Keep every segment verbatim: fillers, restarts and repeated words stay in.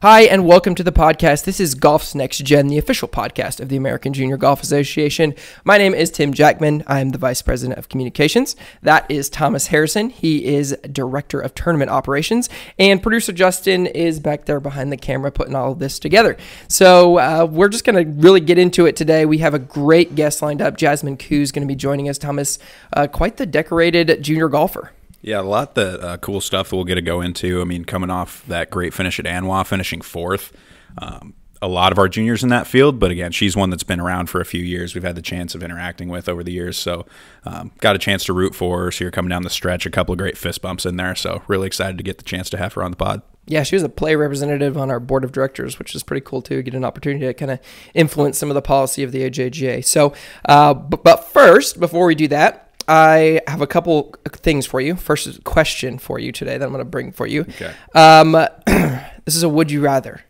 Hi, and welcome to the podcast. This is Golf's Next Gen, the official podcast of the American Junior Golf Association. My name is Tim Jackman. I'm the Vice President of Communications. That is Thomas Harrison. He is Director of Tournament Operations. And producer Justin is back there behind the camera putting all of this together. So uh, we're just going to really get into it today. We have a great guest lined up. Jasmine Koo is going to be joining us. Thomas, uh, quite the decorated junior golfer. Yeah, a lot of the uh, cool stuff that we'll get to go into. I mean, coming off that great finish at Anwa, finishing fourth, um, a lot of our juniors in that field. But again, she's one that's been around for a few years. We've had the chance of interacting with over the years. So um, got a chance to root for her. So you're coming down the stretch, a couple of great fist bumps in there. So really excited to get the chance to have her on the pod. Yeah, she was a player representative on our board of directors, which is pretty cool too. Get an opportunity to kind of influence some of the policy of the A J G A. So, uh, but, but first, before we do that, I have a couple things for you. First question for you today that I'm going to bring for you. Okay. Um, this is a would you rather.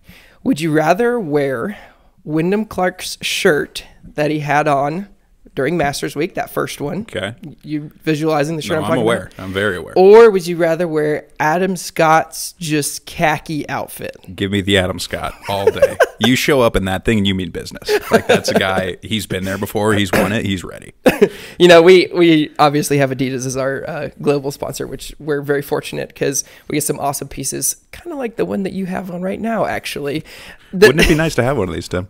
Would you rather wear Wyndham Clark's shirt that he had on during Masters Week, that first one? Okay. You visualizing the shirt? No, I'm, I'm aware. About? I'm very aware. Or would you rather wear Adam Scott's just khaki outfit? Give me the Adam Scott all day. You show up in that thing and you mean business. Like, that's a guy, he's been there before, he's won it, he's ready. You know, we we obviously have Adidas as our uh, global sponsor, which we're very fortunate because we get some awesome pieces, kind of like the one that you have on right now, actually. The Wouldn't it be nice to have one of these, Tim?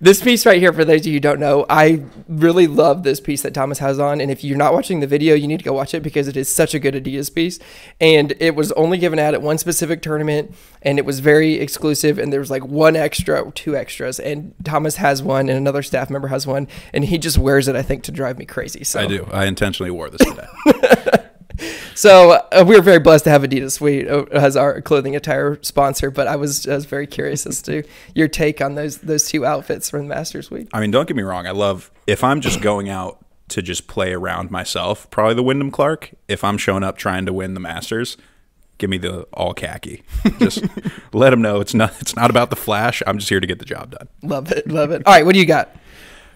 This piece right here, for those of you who don't know, I really love this piece that Thomas has on. And if you're not watching the video, you need to go watch it because it is such a good Adidas piece. And it was only given out at one specific tournament, and it was very exclusive. And there was like one extra or two extras. And Thomas has one, and another staff member has one. And he just wears it, I think, to drive me crazy. So I do. I intentionally wore this today. So uh, we were very blessed to have Adidas we, uh, as our clothing attire sponsor, but I was, I was very curious as to your take on those those two outfits from Masters Week. I mean, don't get me wrong. I love, if I'm just going out to just play around myself, probably the Wyndham Clark. If I'm showing up trying to win the Masters, give me the all khaki. Just let them know it's not, it's not about the flash. I'm just here to get the job done. Love it. Love it. All right. What do you got?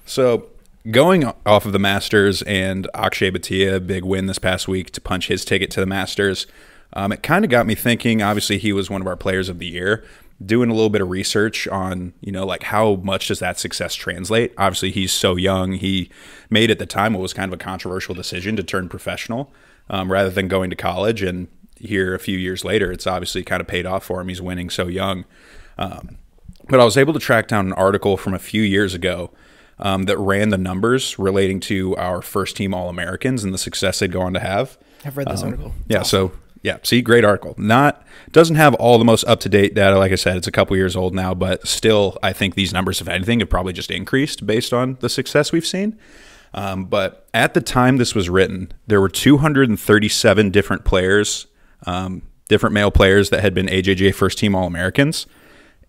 So, going off of the Masters and Akshay Bhatia, big win this past week to punch his ticket to the Masters, um, it kind of got me thinking. Obviously, he was one of our players of the year. Doing a little bit of research on, you know, like, how much does that success translate? Obviously, he's so young. He made at the time what was kind of a controversial decision to turn professional um, rather than going to college. And here a few years later, it's obviously kind of paid off for him. He's winning so young. Um, but I was able to track down an article from a few years ago Um, that ran the numbers relating to our first team All-Americans and the success they'd go on to have. I've read this um, article. It's yeah, awesome. So yeah, see, great article. Not doesn't have all the most up-to-date data. Like I said, it's a couple years old now, but still, I think these numbers, if anything, have probably just increased based on the success we've seen. Um, but at the time this was written, there were two hundred thirty-seven different players, um, different male players that had been A J G A first team All-Americans,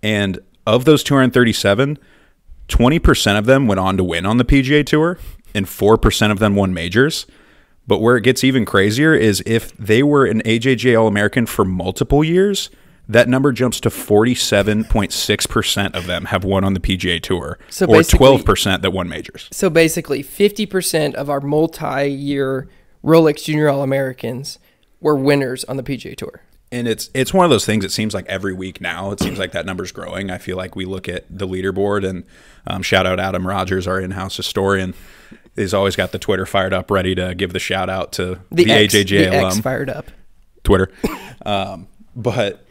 and of those two hundred thirty-seven. twenty percent of them went on to win on the P G A Tour, and four percent of them won majors. But where it gets even crazier is if they were an A J G A All-American for multiple years, that number jumps to forty-seven point six percent of them have won on the P G A Tour, so, or twelve percent that won majors. So basically, fifty percent of our multi-year Rolex Junior All-Americans were winners on the P G A Tour. And it's it's one of those things. It seems like every week now, it seems like that number's growing. I feel like we look at the leaderboard, and um, shout out Adam Rogers, our in-house historian. He's always got the Twitter fired up, ready to give the shout out to the, the X, A J G A the alum. X fired up. Twitter. Um, but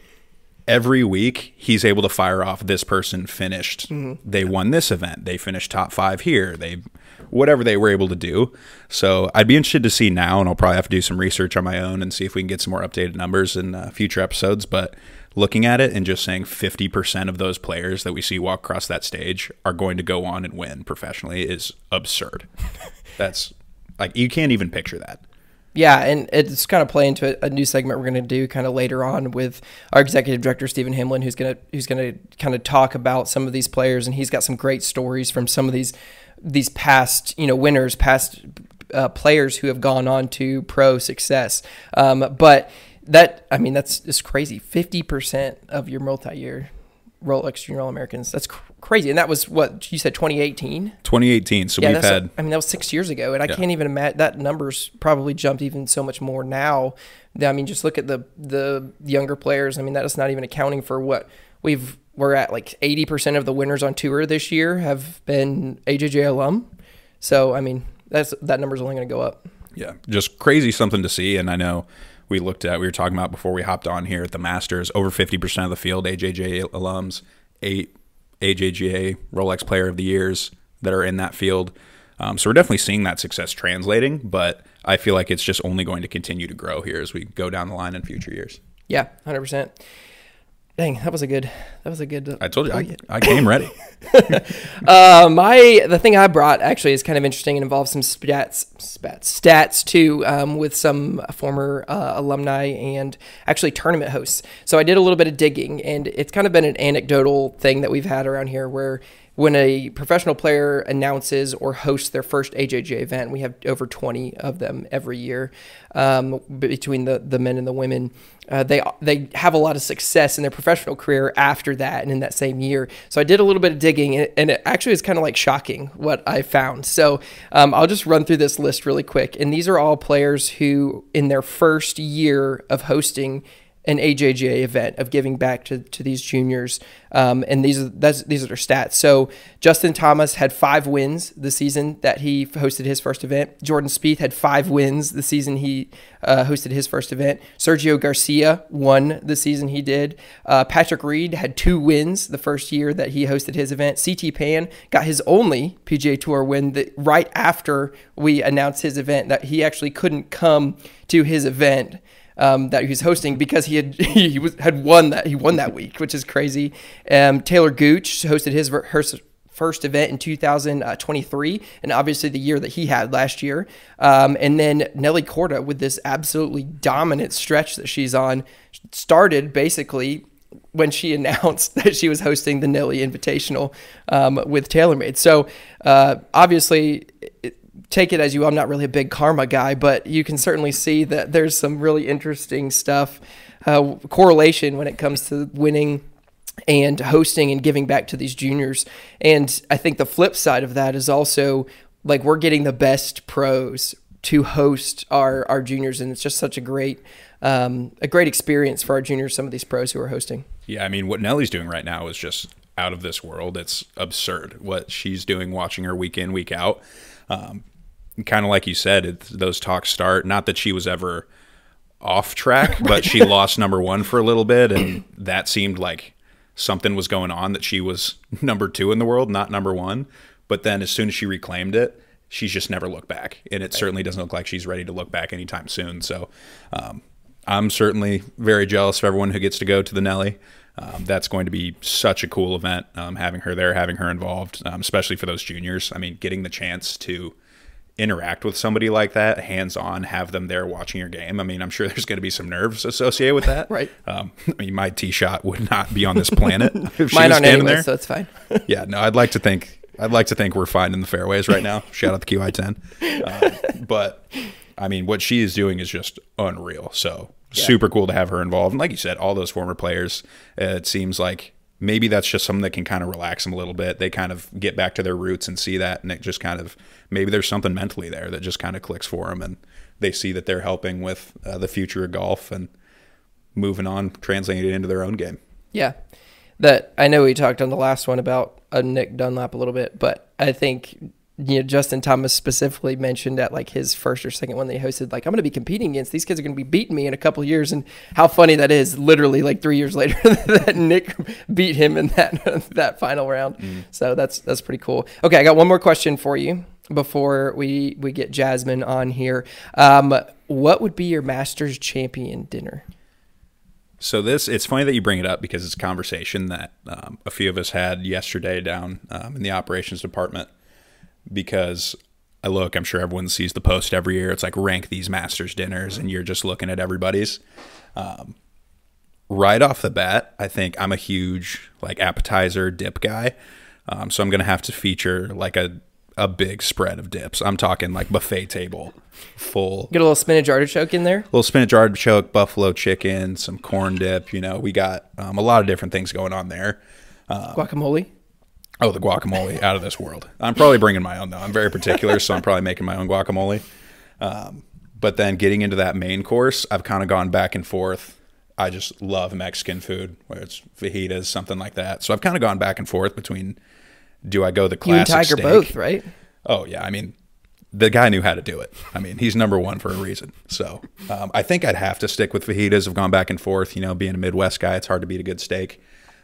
every week, he's able to fire off, this person finished. Mm-hmm. They won this event. They finished top five here. They whatever they were able to do. So I'd be interested to see now, and I'll probably have to do some research on my own and see if we can get some more updated numbers in uh, future episodes. But looking at it and just saying fifty percent of those players that we see walk across that stage are going to go on and win professionally is absurd. That's like, you can't even picture that. Yeah, and it's kind of play into a new segment we're going to do kind of later on with our executive director, Stephen Himlin, who's going to who's going to kind of talk about some of these players, and he's got some great stories from some of these these past you know winners, past uh, players who have gone on to pro success. Um, but that I mean that's it's crazy. Fifty percent of your multi-year Rolex Junior All-Americans. That's cr crazy. And that was, what, you said twenty eighteen? twenty eighteen. So yeah, we've had... I mean, that was six years ago, and I yeah. can't even imagine... That number's probably jumped even so much more now. I mean, just look at the the younger players. I mean, that is not even accounting for what We've we're at like eighty percent of the winners on tour this year have been A J J alum. So I mean, that's that number's only going to go up. Yeah, just crazy something to see. And I know we looked at, we were talking about before we hopped on here at the Masters, over fifty percent of the field A J J alums, eight A J G A Rolex Player of the Years that are in that field. Um, so we're definitely seeing that success translating, but I feel like it's just only going to continue to grow here as we go down the line in future years. Yeah, one hundred percent. Dang, that was a good, that was a good. Uh, I told you, I, I came ready. uh, my, the thing I brought actually is kind of interesting and involves some stats, stats, stats too, um, with some former uh, alumni and actually tournament hosts. So I did a little bit of digging, and it's kind of been an anecdotal thing that we've had around here where when a professional player announces or hosts their first A J J event, we have over twenty of them every year um, between the, the men and the women. Uh, they they have a lot of success in their professional career after that and in that same year. So I did a little bit of digging, and it, and it actually is kind of like shocking what I found. So um, I'll just run through this list really quick. And these are all players who, in their first year of hosting an A J G A event, of giving back to, to these juniors. Um, and these are, that's, these are their stats. So Justin Thomas had five wins the season that he hosted his first event. Jordan Spieth had five wins the season he uh, hosted his first event. Sergio Garcia won the season he did. Uh, Patrick Reed had two wins the first year that he hosted his event. C T Pan got his only P G A Tour win that right after we announced his event, that he actually couldn't come to his event Um, that he was hosting because he had he was had won that he won that week, which is crazy. Um, Taylor Gooch hosted his her first event in two thousand twenty-three, and obviously the year that he had last year. Um, and then Nelly Korda, with this absolutely dominant stretch that she's on, started basically when she announced that she was hosting the Nelly Invitational um, with TaylorMade. So uh, obviously, It, take it as you will. I'm not really a big karma guy, but you can certainly see that there's some really interesting stuff, uh, correlation when it comes to winning and hosting and giving back to these juniors. And I think the flip side of that is also, like, we're getting the best pros to host our, our juniors. And it's just such a great, um, a great experience for our juniors, some of these pros who are hosting. Yeah. I mean, what Nelly's doing right now is just out of this world. It's absurd what she's doing, watching her week in, week out. Um, kind of like you said, it, those talks start, not that she was ever off track, right, but she lost number one for a little bit, and that seemed like something was going on, that she was number two in the world, not number one. But then as soon as she reclaimed it, she's just never looked back, and it right. certainly doesn't look like she's ready to look back anytime soon. So um, I'm certainly very jealous of everyone who gets to go to the Nelly. Um, that's going to be such a cool event, um, having her there, having her involved, um, especially for those juniors. I mean, getting the chance to interact with somebody like that hands-on, have them there watching your game. I mean, I'm sure there's going to be some nerves associated with that. Right. Um, I mean, my tee shot would not be on this planet if she Mine was standing anyway, there. So it's fine. Yeah, no, I'd like to think, I'd like to think we're fine in the fairways right now. Shout out the Q I ten. Uh, but I mean, what she is doing is just unreal. So yeah, super cool to have her involved. And like you said, all those former players, uh, it seems like maybe that's just something that can kind of relax them a little bit. They kind of get back to their roots and see that, and it just kind of, maybe there's something mentally there that just kind of clicks for them, and they see that they're helping with uh, the future of golf and moving on, translating it into their own game. Yeah. That, I know we talked on the last one about uh, Nick Dunlap a little bit, but I think, you know, Justin Thomas specifically mentioned at like his first or second one that he hosted, like, I'm going to be competing against these kids, are going to be beating me in a couple of years. And how funny that is, literally like three years later that Nick beat him in that, that final round. Mm. So that's, that's pretty cool. Okay. I got one more question for you before we, we get Jasmine on here. Um, what would be your Masters champion dinner? So this, it's funny that you bring it up, because it's a conversation that um, a few of us had yesterday down um, in the operations department. Because I look, I'm sure everyone sees the post every year. It's like, rank these Masters dinners, and you're just looking at everybody's. Um, right off the bat, I think I'm a huge like appetizer dip guy. Um, so I'm going to have to feature like a, a big spread of dips. I'm talking like buffet table full. Get a little spinach artichoke in there. A little spinach artichoke, buffalo chicken, some corn dip. You know, we got um, a lot of different things going on there. Um, Guacamole. Oh, the guacamole, out of this world. I'm probably bringing my own, though. I'm very particular, so I'm probably making my own guacamole. Um, but then getting into that main course, I've kind of gone back and forth. I just love Mexican food, whether it's fajitas, something like that. So I've kind of gone back and forth between, do I go the classic steak? You and Tiger both, right? Oh, yeah. I mean, the guy knew how to do it. I mean, he's number one for a reason. So um, I think I'd have to stick with fajitas. I've gone back and forth. You know, being a Midwest guy, it's hard to beat a good steak.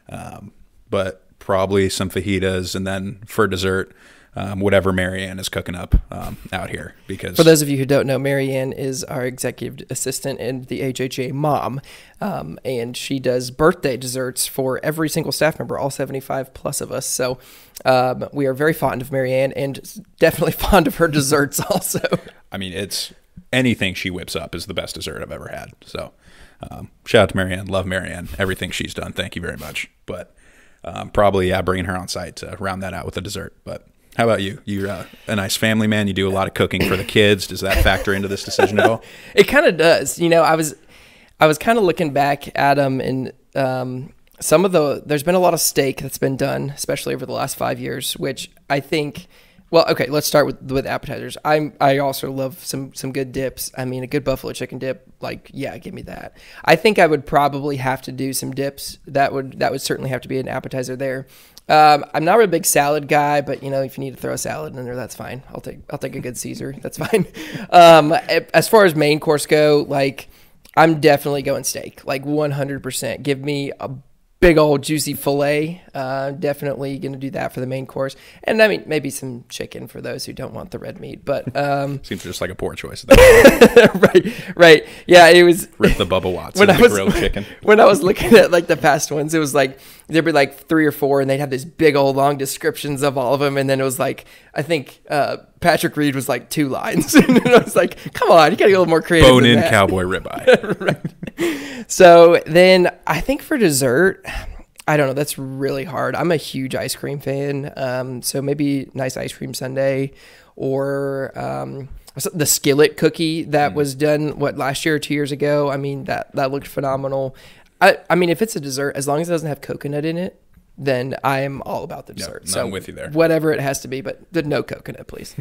Um, but probably some fajitas. And then for dessert, um, whatever Marianne is cooking up um, out here. Because for those of you who don't know, Marianne is our executive assistant and the H H A mom. Um, and she does birthday desserts for every single staff member, all seventy-five plus of us. So um, we are very fond of Marianne and definitely fond of her desserts also. I mean, it's anything she whips up is the best dessert I've ever had. So um, shout out to Marianne. Love Marianne. Everything she's done. Thank you very much. But um, probably yeah, bringing her on site to round that out with a dessert. But how about you? You're uh, a nice family man. You do a lot of cooking for the kids. Does that factor into this decision at all? It kind of does. You know, I was, I was kind of looking back at them, and um, some of the, there's been a lot of steak that's been done, especially over the last five years, which I think, well, okay, let's start with, with appetizers. I'm, I also love some, some good dips. I mean, a good buffalo chicken dip, like, yeah, give me that. I think I would probably have to do some dips. That would, that would certainly have to be an appetizer there. Um, I'm not really a big salad guy, but you know, if you need to throw a salad in there, that's fine. I'll take, I'll take a good Caesar. That's fine. Um, as far as main course go, like I'm definitely going steak, like one hundred percent. Give me a big old juicy filet. Uh, definitely going to do that for the main course. And I mean, maybe some chicken for those who don't want the red meat, but, um, seems just like a poor choice. right. Right. Yeah. It was rip the Bubba Watts when I was, grilled chicken. When I was looking at like the past ones, it was like, there'd be like three or four and they'd have this big old long descriptions of all of them. And then it was like, I think, uh, Patrick Reed was like two lines. And I was like, come on, you gotta get a little more creative. Bone in cowboy ribeye. Right. So then I think for dessert, I don't know, that's really hard. I'm a huge ice cream fan. Um, so maybe nice ice cream sundae or, um, the skillet cookie that mm. was done what last year or two years ago. I mean, that, that looked phenomenal. I, I mean, if it's a dessert, as long as it doesn't have coconut in it, then I am all about the dessert. Yep, no, so I'm with you there. Whatever it has to be, but the no coconut, please.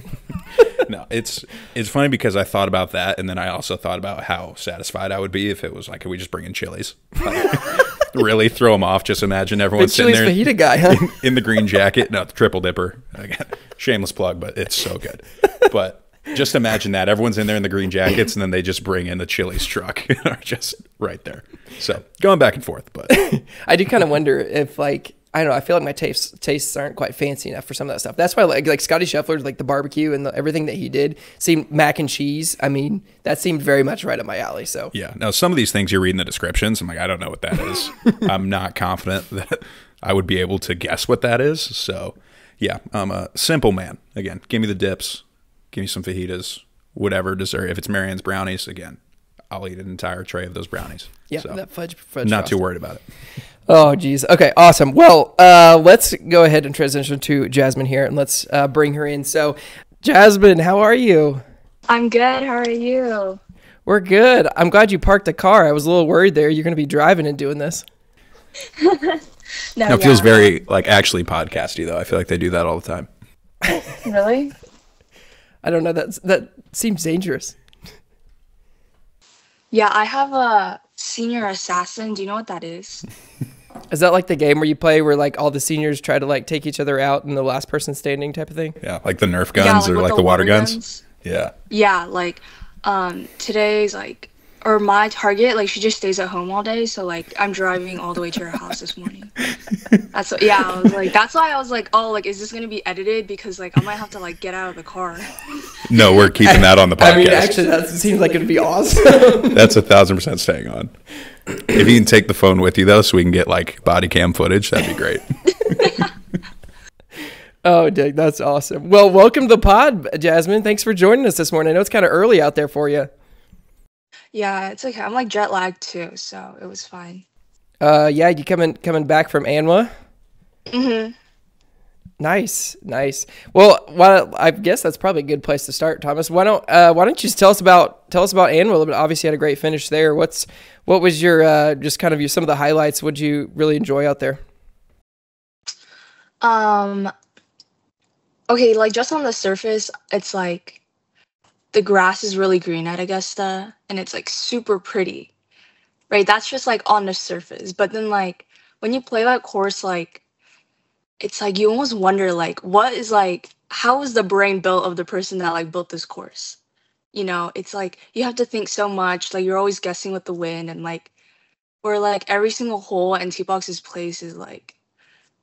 No, it's it's funny because I thought about that, and then I also thought about how satisfied I would be if it was like, can we just bring in chilies? Really throw them off. Just imagine everyone sitting there. Chili's fajita guy, huh? in, in the green jacket. No, the triple dipper. Again, shameless plug, but it's so good. But just imagine that. Everyone's in there in the green jackets, and then they just bring in the Chili's truck and are just right there. So going back and forth. But I do kind of wonder if, like, I don't know, I feel like my tastes tastes aren't quite fancy enough for some of that stuff. That's why, like, like Scotty Scheffler's, like, the barbecue and the, everything that he did seemed mac and cheese. I mean, that seemed very much right up my alley. So yeah. Now, some of these things you read in the descriptions, I'm like, I don't know what that is. I'm not confident that I would be able to guess what that is. So yeah, I'm a simple man. Again, give me the dips. Give me some fajitas, whatever dessert. If it's Marianne's brownies, again, I'll eat an entire tray of those brownies. Yeah, so that fudge, fudge Not frosting. Too worried about it. Oh, geez. Okay, awesome. Well, uh, let's go ahead and transition to Jasmine here, and let's uh, bring her in. So, Jasmine, how are you? I'm good. How are you? We're good. I'm glad you parked the car. I was a little worried there. You're going to be driving and doing this. no, no, it yeah. feels very, like, actually podcasty, though. I feel like they do that all the time. Really? I don't know. That's, that seems dangerous. Yeah, I have a senior assassin. Do you know what that is? Is that like the game where you play where like all the seniors try to like take each other out and the last person standing type of thing? Yeah, like the Nerf guns yeah, like or like the, the water guns. guns. Yeah. Yeah, like um, today's like, or my target, like she just stays at home all day. So like I'm driving all the way to her house this morning. That's what, yeah, I was like, that's why I was like, oh, like, is this going to be edited? Because like, I might have to like get out of the car. No, we're keeping that on the podcast. I mean, actually, that seems like it'd be awesome. That's a thousand percent staying on. If you can take the phone with you though, so we can get like body cam footage, that'd be great. Oh, dang, that's awesome. Well, welcome to the pod, Jasmine. Thanks for joining us this morning. I know it's kind of early out there for you. Yeah, it's okay. I'm like jet lagged too, so it was fine. Uh, yeah, you coming coming back from ANWA? Mm-hmm. Nice, nice. Well, why don't, I guess that's probably a good place to start, Thomas. Why don't uh, why don't you just tell us about tell us about ANWA a little bit? Obviously, you had a great finish there. What's what was your uh, just kind of your, some of the highlights? What'd you really enjoy out there? Um. Okay, like just on the surface, it's like. The grass is really green at Augusta, and it's like super pretty. right? That's just like on the surface. But then like when you play that course, like it's like you almost wonder like what is like how is the brain built of the person that like built this course? You know, it's like you have to think so much, like you're always guessing with the wind, and like where like every single hole and tee box is placed is like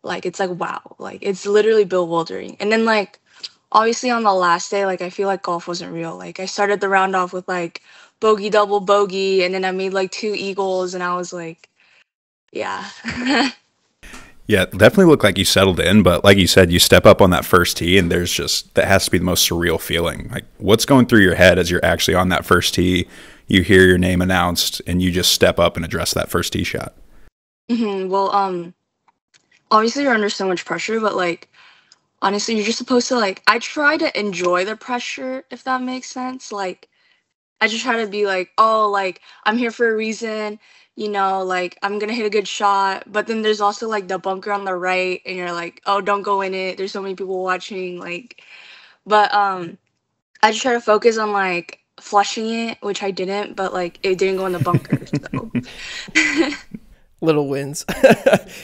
like it's like wow, like it's literally bewildering. And then like obviously on the last day, like I feel like golf wasn't real. Like I started the round off with like bogey, double bogey, and then I made like two eagles, and I was like, yeah. Yeah, it definitely looked like you settled in, but like you said, you step up on that first tee and there's just, that has to be the most surreal feeling. Like what's going through your head as you're actually on that first tee, you hear your name announced and you just step up and address that first tee shot? Mm-hmm. Well, um, obviously you're under so much pressure, but like, honestly, you're just supposed to like, I try to enjoy the pressure, if that makes sense. Like, I just try to be like, oh, like I'm here for a reason, you know, like I'm gonna hit a good shot. But then there's also like the bunker on the right, and you're like, oh, don't go in it. There's so many people watching, like. But um, I just try to focus on like flushing it, which I didn't, but like it didn't go in the bunker. So. Little wins.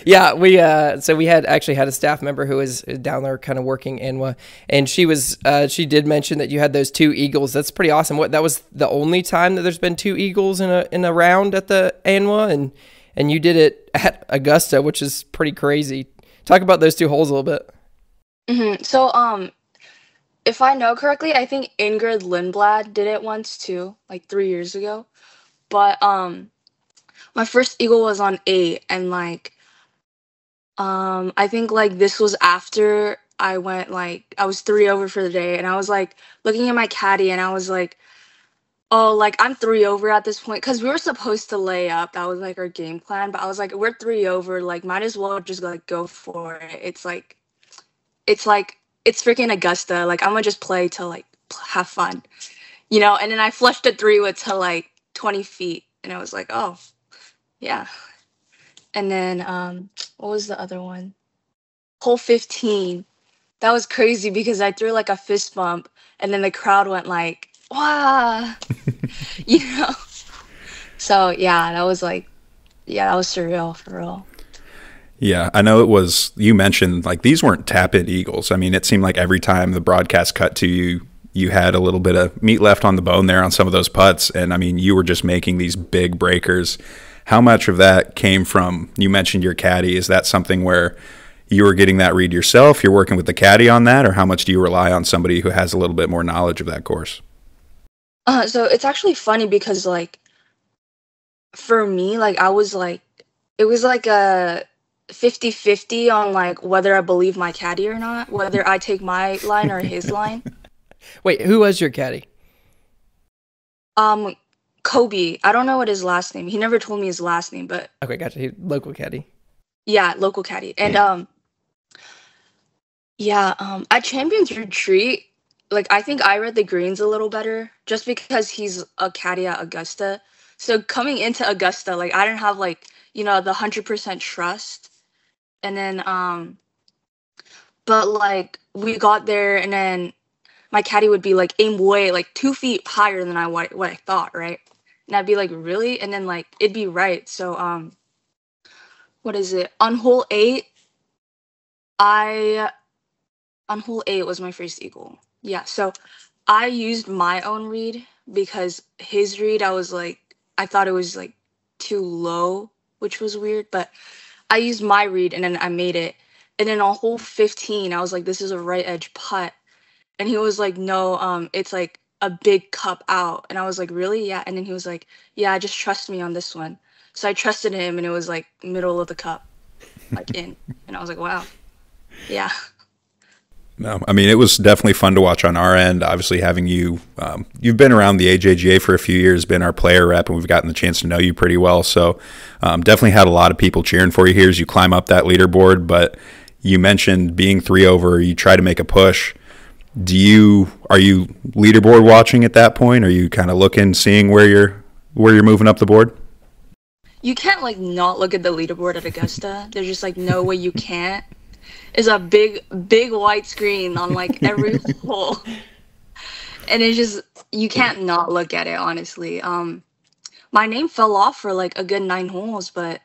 Yeah, we uh so we had actually had a staff member who was down there kind of working N W A, and she was uh she did mention that you had those two eagles. That's pretty awesome. What, that was the only time that there's been two eagles in a in a round at the N W A, and and you did it at Augusta, which is pretty crazy. Talk about those two holes a little bit. Mm-hmm. So um if I know correctly, I think Ingrid Lindblad did it once too, like three years ago. But um my first eagle was on eight, and like um I think like this was after I went like I was three over for the day, and I was like looking at my caddy and I was like, oh, like I'm three over at this point, because we were supposed to lay up. That was like our game plan, but I was like, we're three over, like might as well just like go for it. It's like it's like it's freaking Augusta, like I'm gonna just play to like have fun, you know. And then I flushed a three with to like twenty feet, and I was like, oh yeah. And then um what was the other one? Hole fifteen. That was crazy because I threw like a fist bump, and then the crowd went like, wow. You know. So yeah, that was like, yeah, that was surreal for real. Yeah, I know it was. You mentioned like these weren't tap-in eagles. I mean, it seemed like every time the broadcast cut to you, you had a little bit of meat left on the bone there on some of those putts, and I mean, you were just making these big breakers. How much of that came from, you mentioned your caddy, is that something where you were getting that read yourself, you're working with the caddy on that, or how much do you rely on somebody who has a little bit more knowledge of that course? Uh, so it's actually funny because like, for me, like I was like, it was like a fifty fifty on like whether I believe my caddy or not, whether I take my line or his line. Wait, who was your caddy? Um, Kobe. I don't know what his last name. He never told me his last name, but okay, gotcha. He, local caddy. Yeah, local caddy. And um, yeah, um, at Champions Retreat, like I think I read the greens a little better just because he's a caddy at Augusta. So coming into Augusta, like I didn't have like you know the hundred percent trust. And then um, but like we got there, and then my caddy would be like aim way like two feet higher than I what what I thought, right? And I'd be like, really? And then like, it'd be right. So, um, what is it? On hole eight, I, on hole eight was my first eagle. Yeah. So I used my own read because his read, I was like, I thought it was like too low, which was weird, but I used my read and then I made it. And then on hole fifteen, I was like, this is a right edge putt. And he was like, no, um, it's like a big cup out. And I was like, really? Yeah. And then he was like, yeah, just trust me on this one. So I trusted him, and it was like middle of the cup, like in. And I was like, wow. Yeah. No, I mean, it was definitely fun to watch on our end. Obviously, having you, um, you've been around the A J G A for a few years, been our player rep, and we've gotten the chance to know you pretty well. So um, definitely had a lot of people cheering for you here as you climb up that leaderboard. But you mentioned being three over, you try to make a push. Do you, are you leaderboard watching at that point? Are you kind of looking, seeing where you're, where you're moving up the board? You can't like not look at the leaderboard at Augusta. There's just like no way you can't. It's a big, big white screen on like every hole. And it's just, you can't not look at it, honestly. Um, my name fell off for like a good nine holes, but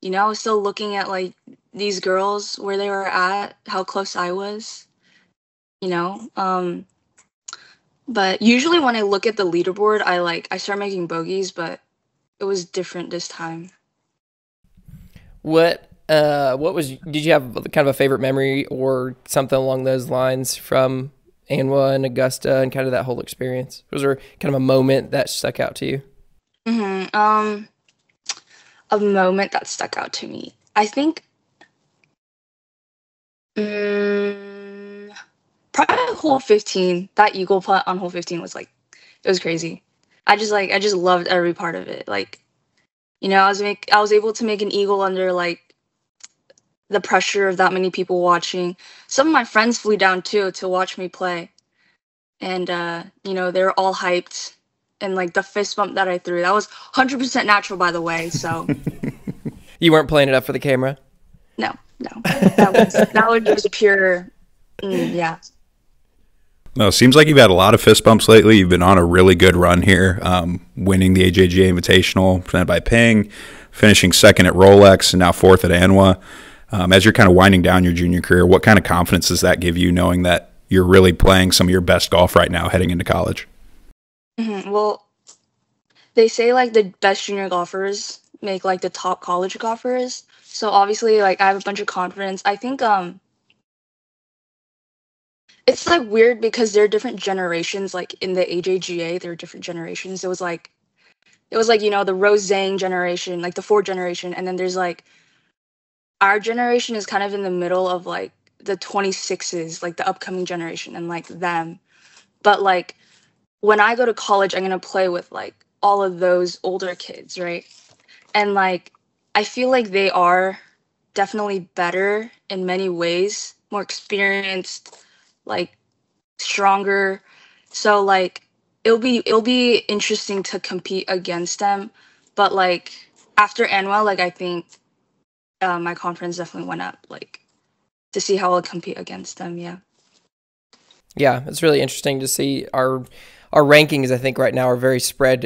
you know, I was still looking at like these girls, where they were at, how close I was, you know. Um, but usually when I look at the leaderboard, I like I start making bogeys, but it was different this time. What uh what was did you have kind of a favorite memory or something along those lines from Anwa and Augusta and kind of that whole experience? Was there kind of a moment that stuck out to you? Mm-hmm. Um, a moment that stuck out to me. I think um, probably hole fifteen. That eagle putt on hole fifteen was like, it was crazy. I just like I just loved every part of it. Like, you know, I was make I was able to make an eagle under like the pressure of that many people watching. Some of my friends flew down too to watch me play, and uh you know, they were all hyped, and like the fist bump that I threw, that was one hundred percent natural, by the way, so you weren't playing it up for the camera? No no that was that was just pure mm, yeah. No, it seems like you've had a lot of fist bumps lately. You've been on a really good run here, um, winning the A J G A Invitational presented by Ping, finishing second at Rolex, and now fourth at Anwa. Um, as you're kind of winding down your junior career, what kind of confidence does that give you, knowing that you're really playing some of your best golf right now heading into college? Mm-hmm. Well, they say like the best junior golfers make like the top college golfers. So obviously, like, I have a bunch of confidence. I think um, it's like weird because there are different generations. Like in the A J G A, there are different generations. It was like, it was like, you know, the Rose Zhang generation, like the Ford generation. And then there's like, our generation is kind of in the middle of like the twenty-sixes, like the upcoming generation, and like them. But like when I go to college, I'm going to play with like all of those older kids, right? And like I feel like they are definitely better in many ways, more experienced, like stronger. So like it'll be it'll be interesting to compete against them. But like after Anwa, like I think Uh, my confidence definitely went up, like to see how I'll compete against them. Yeah. Yeah. It's really interesting to see our, our rankings, I think right now are very spread,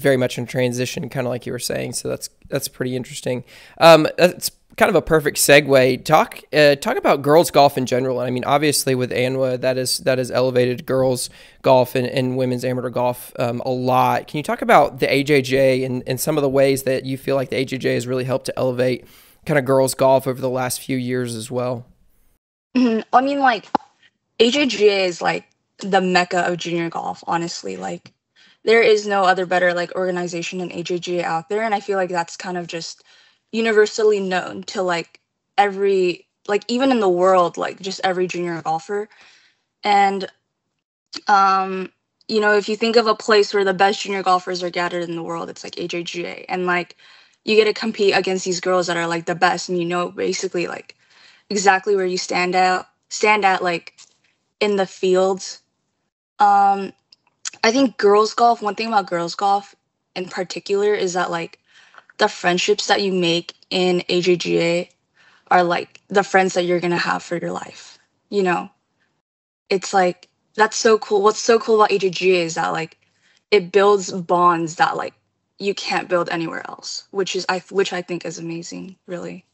very much in transition, kind of like you were saying. So that's, that's pretty interesting. Um, that's kind of a perfect segue. Talk, uh, talk about girls golf in general. I mean, obviously with Anwa, that is, that is elevated girls golf and, and women's amateur golf um, a lot. Can you talk about the A J G A and, and some of the ways that you feel like the A J G A has really helped to elevate kind of girls golf over the last few years as well? Mm-hmm. I mean, like A J G A is like the mecca of junior golf, honestly. Like there is no other better like organization than A J G A out there, and I feel like that's kind of just universally known to like every, like even in the world, like just every junior golfer. And um you know, if you think of a place where the best junior golfers are gathered in the world, it's like A J G A. And like you get to compete against these girls that are like the best, and you know basically like exactly where you stand out stand at like in the fields. Um, I think girls golf, one thing about girls golf in particular is that like the friendships that you make in A J G A are like the friends that you're gonna have for your life. You know, it's like that's so cool. What's so cool about A J G A is that like it builds bonds that like you can't build anywhere else, which is I which I think is amazing, really.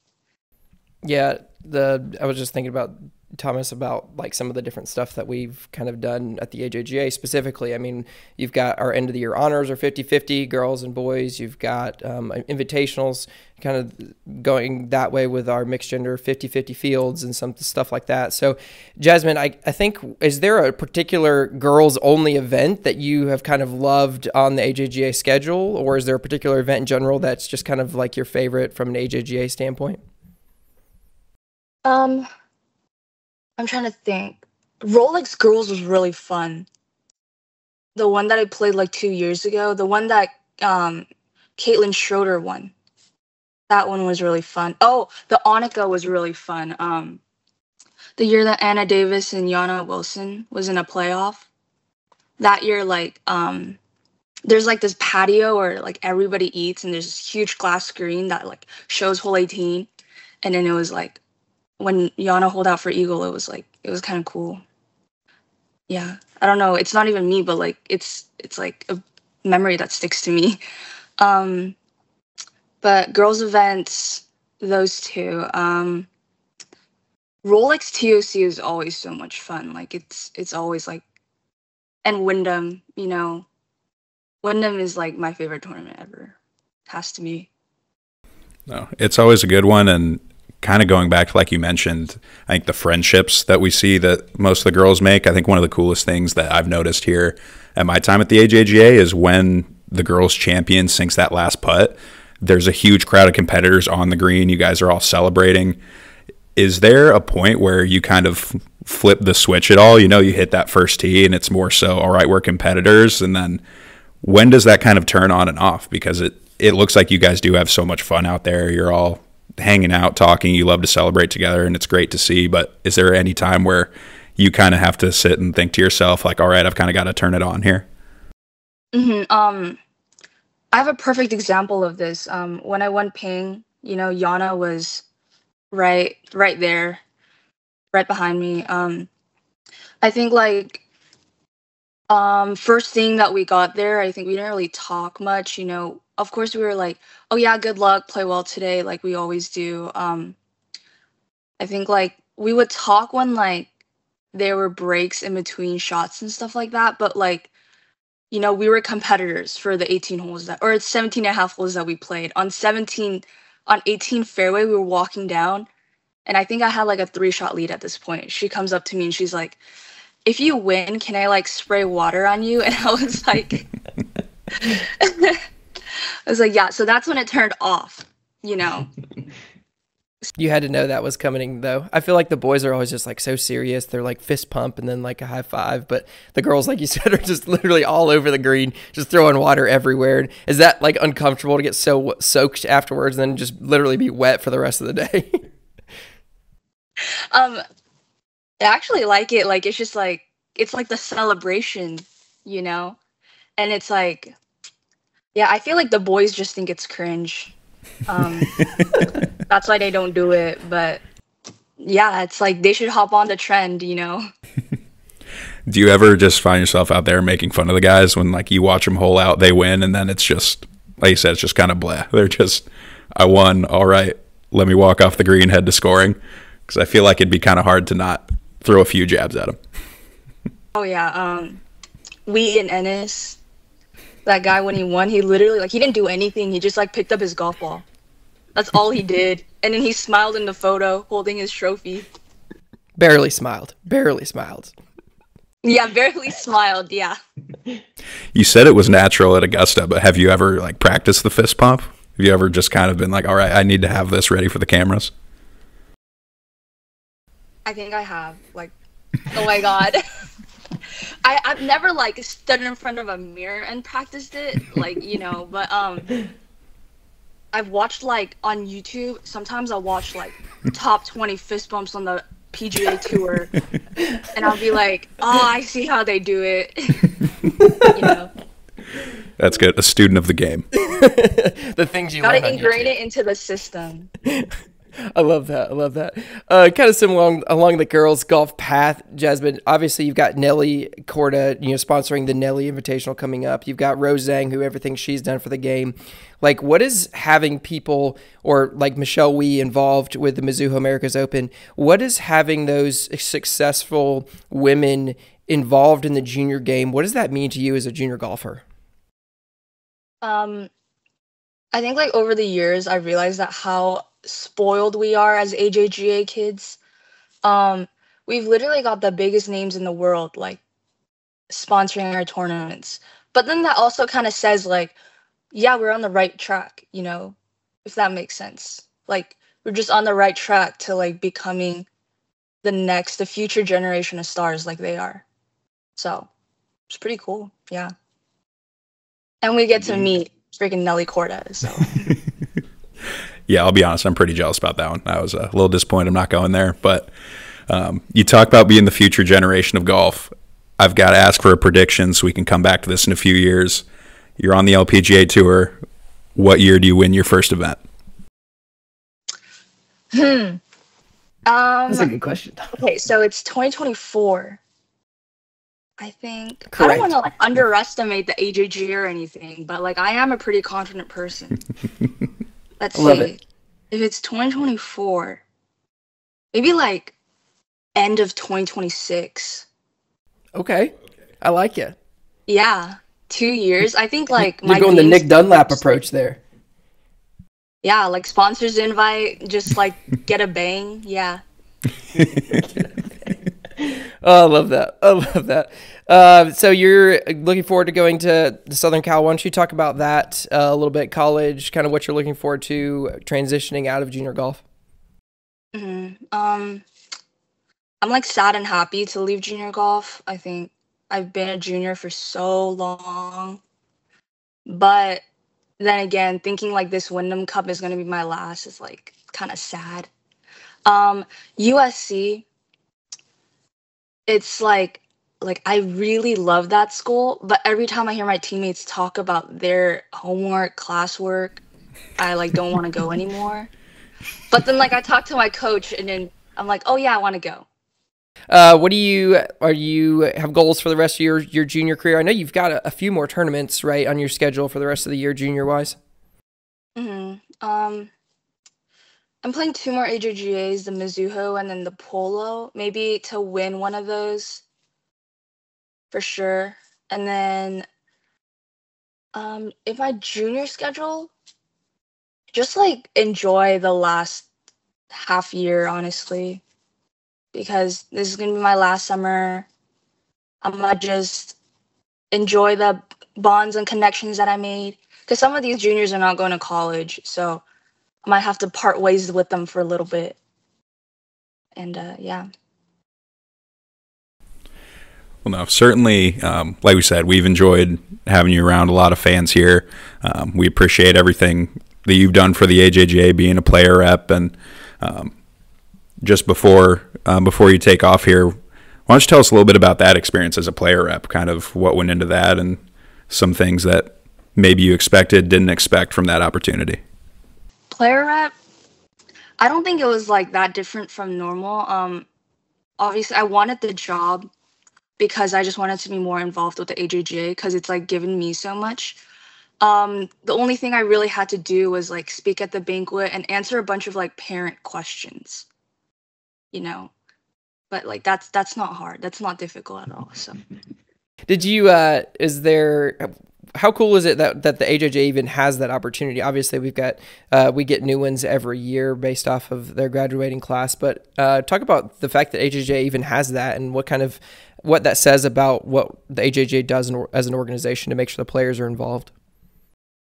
Yeah, the I was just thinking about Thomas about like some of the different stuff that we've kind of done at the A J G A specifically. I mean, you've got our end of the year honors are fifty fifty girls and boys. You've got um, invitationals kind of going that way with our mixed gender fifty fifty fields and some stuff like that. So Jasmine, I, I think, is there a particular girls only event that you have kind of loved on the A J G A schedule, or is there a particular event in general that's just kind of like your favorite from an A J G A standpoint? Um, I'm trying to think. Rolex Girls was really fun. The one that I played like two years ago, the one that um, Caitlin Schroeder won. That one was really fun. Oh, the Onika was really fun. Um, the year that Anna Davis and Yana Wilson was in a playoff. That year, like, um, there's like this patio where like everybody eats, and there's this huge glass screen that like shows hole eighteen. And then it was like, when Yana holed out for eagle, it was like it was kind of cool. Yeah, I don't know. It's not even me, but like it's it's like a memory that sticks to me. Um, but girls' events, those two. Um, Rolex T O C is always so much fun. Like it's it's always like, and Wyndham, you know, Wyndham is like my favorite tournament ever. Has to be. No, it's always a good one. And kind of going back, like you mentioned, I think the friendships that we see that most of the girls make, I think one of the coolest things that I've noticed here at my time at the A J G A is when the girls champion sinks that last putt, there's a huge crowd of competitors on the green. You guys are all celebrating. Is there a point where you kind of flip the switch at all? You know, you hit that first tee and it's more so, all right, we're competitors. And then when does that kind of turn on and off? Because it, it looks like you guys do have so much fun out there. You're all hanging out, talking, you love to celebrate together, and it's great to see. But is there any time where you kind of have to sit and think to yourself, like, all right, I've kind of got to turn it on here? Mm-hmm. Um, I have a perfect example of this. Um, when I won Ping, you know, Yana was right, right there, right behind me. Um, I think like, um, first thing that we got there, I think we didn't really talk much, you know. Of course, we were like, oh, yeah, good luck, play well today, like we always do. Um, I think, like, we would talk when, like, there were breaks in between shots and stuff like that. But, like, you know, we were competitors for the eighteen holes that, or seventeen and a half holes that we played. On seventeen, on eighteen fairway, we were walking down, and I think I had, like, a three-shot lead at this point. She comes up to me, and she's like, if you win, can I, like, spray water on you? And I was like... I was like, yeah, so that's when it turned off, you know. You had to know that was coming, though. I feel like the boys are always just, like, so serious. They're, like, fist pump and then, like, a high five. But the girls, like you said, are just literally all over the green, just throwing water everywhere. Is that, like, uncomfortable to get so soaked afterwards and then just literally be wet for the rest of the day? um, I actually like it. Like, it's just, like, it's, like, the celebration, you know. And it's, like... Yeah, I feel like the boys just think it's cringe. Um, that's why they don't do it. But yeah, it's like they should hop on the trend, you know? Do you ever just find yourself out there making fun of the guys when, like, you watch them hole out, they win, and then it's just, like you said, it's just kind of blah. They're just, I won, all right, let me walk off the green, head to scoring. Because I feel like it'd be kind of hard to not throw a few jabs at them. Oh, yeah. Um, we and Ennis... That guy, when he won, he literally, like, he didn't do anything. He just, like, picked up his golf ball. That's all he did. And then he smiled in the photo holding his trophy. Barely smiled. Barely smiled. Yeah, barely smiled, yeah. You said it was natural at Augusta, but have you ever, like, practiced the fist pump? Have you ever just kind of been like, all right, I need to have this ready for the cameras? I think I have. Like, oh, my God. I, I've never, like, stood in front of a mirror and practiced it, like, you know, but um, I've watched, like, on YouTube, sometimes I'll watch, like, top twenty fist bumps on the P G A Tour, and I'll be like, oh, I see how they do it, you know. That's good. A student of the game. The things you learn on YouTube. Gotta ingrain it into the system. I love that. I love that. Uh, kind of similar along, along the girls' golf path, Jasmine. Obviously, you've got Nelly Korda, you know, sponsoring the Nelly Invitational coming up. You've got Rose Zhang, who everything she's done for the game. Like, what is having people, or like Michelle Wee involved with the Mizuho Americas Open, what is having those successful women involved in the junior game, what does that mean to you as a junior golfer? Um, I think, like, over the years, I realized that how spoiled we are as A J G A kids. Um, we've literally got the biggest names in the world, like, sponsoring our tournaments. But then that also kind of says, like, yeah, we're on the right track, you know, if that makes sense. Like, we're just on the right track to, like, becoming the next, the future generation of stars like they are. So it's pretty cool, yeah. And we get to meet freaking Nelly Korda, so... Yeah, I'll be honest, I'm pretty jealous about that one. I was a little disappointed I'm not going there. But um, you talk about being the future generation of golf. I've got to ask for a prediction so we can come back to this in a few years. You're on the L P G A Tour. What year do you win your first event? Hmm. Um, That's a good question. Okay, so it's twenty twenty-four. I think Correct. I don't want to like underestimate the A J G or anything, but like I am a pretty confident person. Let's see it. If it's twenty twenty-four, maybe like end of twenty twenty-six. Okay, I like it. Yeah, two years. I think like you're my going the Nick Dunlap approach there. Yeah, like sponsors invite, just like get a bang. Yeah. Oh, I love that. I love that. Uh, so you're looking forward to going to Southern Cal. Why don't you talk about that uh, a little bit, college, kind of what you're looking forward to transitioning out of junior golf? Mm-hmm. Um, I'm like sad and happy to leave junior golf. I think I've been a junior for so long. But then again, thinking like this Wyndham Cup is going to be my last is like kind of sad. Um, U S C. It's like, like I really love that school, but every time I hear my teammates talk about their homework, classwork, I like don't want to go anymore. But then like I talk to my coach and then I'm like, oh yeah, I want to go. Uh, what do you, are you have goals for the rest of your, your junior career? I know you've got a, a few more tournaments, right, on your schedule for the rest of the year, junior wise. Mm-hmm. Um, I'm playing two more A J G As, the Mizuho and then the Polo, maybe to win one of those for sure. And then um, in my junior schedule, just like enjoy the last half year, honestly, because this is going to be my last summer. I'm going to just enjoy the bonds and connections that I made because some of these juniors are not going to college, so I might have to part ways with them for a little bit. And uh, yeah. Well, no, certainly, um, like we said, we've enjoyed having you around, a lot of fans here. Um, we appreciate everything that you've done for the A J G A, being a player rep. And um, just before, uh, before you take off here, why don't you tell us a little bit about that experience as a player rep, kind of what went into that and some things that maybe you expected, didn't expect from that opportunity. Player rep, I don't think it was like that different from normal. Um, obviously, I wanted the job because I just wanted to be more involved with the A J G A because it's like given me so much. Um, the only thing I really had to do was like speak at the banquet and answer a bunch of like parent questions, you know. But like that's that's not hard. That's not difficult at all. So, did you? Uh, is there? How cool is it that, that the A J G A even has that opportunity? Obviously, we've got uh, we get new ones every year based off of their graduating class. But uh, talk about the fact that A J G A even has that and what kind of what that says about what the A J G A does in, as an organization to make sure the players are involved.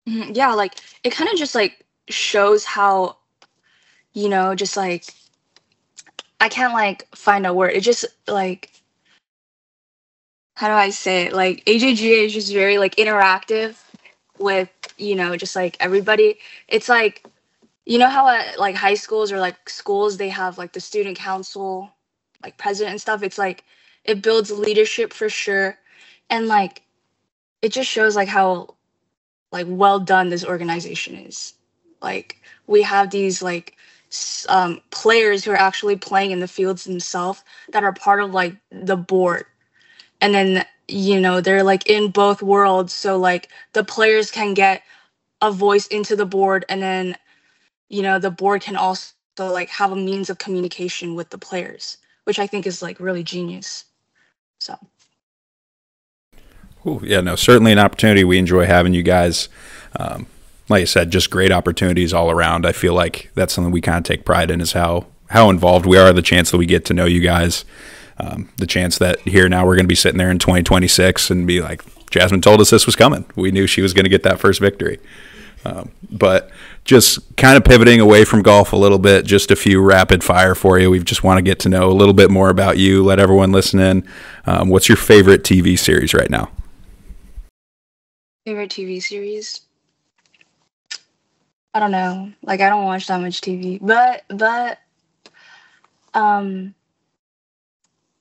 Yeah, like it kind of just like shows how, you know, just like I can't like find a word. It just like. How do I say it? Like A J G A is just very like interactive with, you know, just like everybody. It's like, you know how at like high schools or like schools, they have like the student council, like president and stuff. It's like, it builds leadership for sure. And like, it just shows like how like well done this organization is. Like we have these like um, players who are actually playing in the fields themselves that are part of like the board. And then, you know, they're like in both worlds. So like the players can get a voice into the board and then, you know, the board can also like have a means of communication with the players, which I think is like really genius. So. Ooh, yeah, no, certainly an opportunity. We enjoy having you guys. Um, like I said, just great opportunities all around. I feel like that's something we kind of take pride in is how, how involved we are, the chance that we get to know you guys. Um, the chance that here now we're going to be sitting there in twenty twenty-six and be like, Jasmine told us this was coming. We knew she was going to get that first victory. Um, but just kind of pivoting away from golf a little bit, just a few rapid fire for you. We just want to get to know a little bit more about you. Let everyone listen in. Um, what's your favorite T V series right now? Favorite T V series? I don't know. Like, I don't watch that much T V, but, but, um,